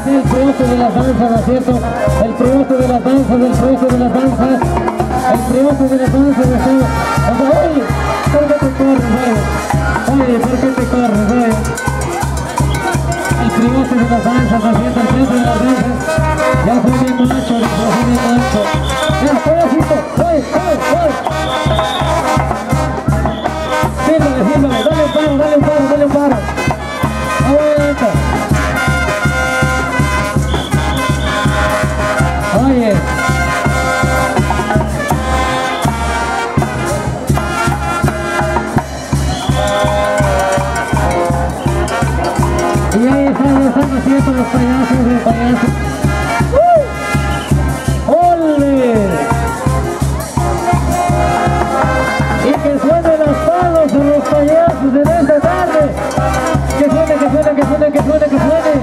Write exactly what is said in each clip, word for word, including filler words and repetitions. es el triunfo de las danzas, ¿no es cierto? El triunfo de las danzas, el triunfo de las danzas, el triunfo de las danzas, ¿no es cierto? Oye, ¿por qué te corres, oye? Oye, ¿por qué te corres, oye? El triunfo de las danzas, ¿no es cierto? El triunfo de las danzas, ya fue bien macho, ya fue bien macho. Ya, pobrecito, oye, oye, oye. Síndale, síndale, dale un paro, dale un paro, dale un paro. Aguanta. Oye, y ahí están, están haciendo los payasos, los payasos. ¡Uh! ¡Ole! Y que suenen los palos de los payasos en esta tarde. Que suene, que suene, que suene, que suene, que suene.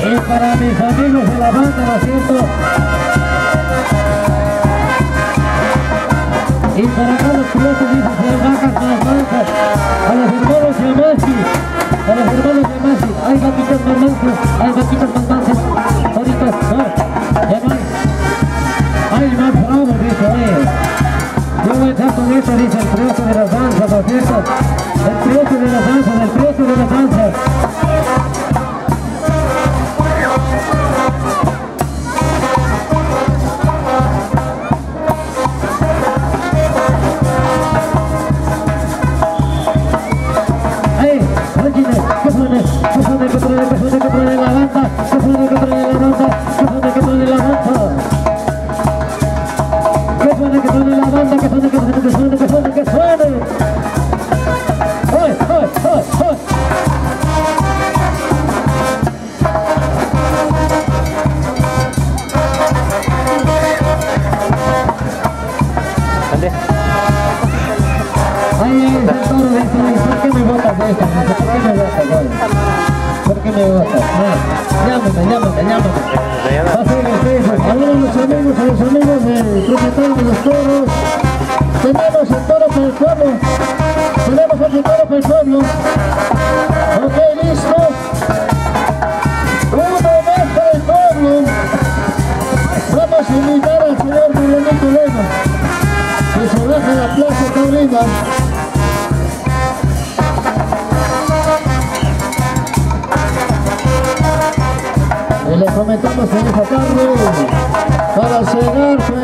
Y para mis amigos de la banda, ¿no es cierto? Y para acá los pilotos y sus hermanas, para las bancas, a los hermanos Yamashi, a los hermanos Yamashi, hay gatitos mandanzas, hay gatitos mandanzas, ahorita, no, ya no hay, hay más bravos, dice, oye, yo voy a echar con esto, dice, el trioso de las danzas, ¿no es cierto? El trioso de las danzas, el trioso de las danzas. Les comentamos en esta tarde para cenar.